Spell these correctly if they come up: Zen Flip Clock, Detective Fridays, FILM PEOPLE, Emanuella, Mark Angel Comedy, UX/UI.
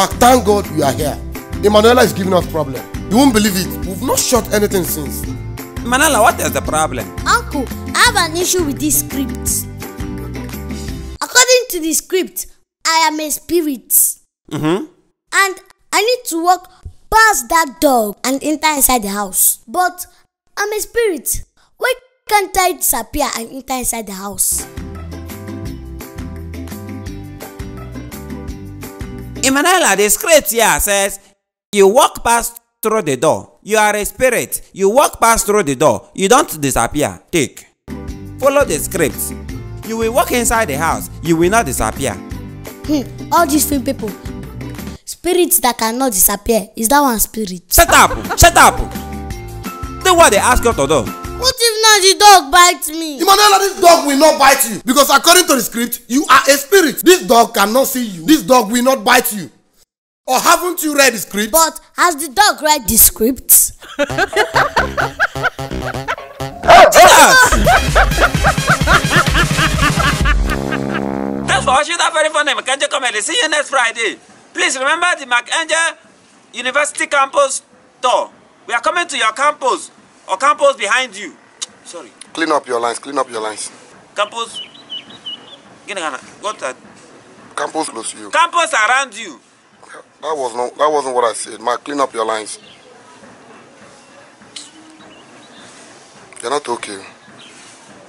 Mark, thank God you are here. Emanuella is giving us problem. You won't believe it. We've not shot anything since. Emanuella, what is the problem? Uncle, I have an issue with this script. According to the script, I am a spirit. And I need to walk past that dog and enter inside the house. But I'm a spirit. Why can't I disappear and enter inside the house? Emanuella, the script here says, you walk past through the door. You are a spirit. You walk past through the door. You don't disappear. Take. Follow the script. You will walk inside the house. You will not disappear. All these film people. Spirits that cannot disappear. Is that one spirit? Shut up! Shut up! Do what they ask you to do. What if not the dog bites me? Emanuella, this dog will not bite you. Because according to the script, you are a spirit. This dog cannot see you. This dog will not bite you. Or haven't you read the script? But has the dog read the script? Thanks for watching that very funny Mark Angel Comedy. See you next Friday. Please remember the Mark Angel University campus tour. We are coming to your campus. Or campus behind you. Sorry. Clean up your lines. Clean up your lines. Campus. What's that? Campus close to you. Campus around you. That wasn't what I said. Mark, clean up your lines. You're not okay.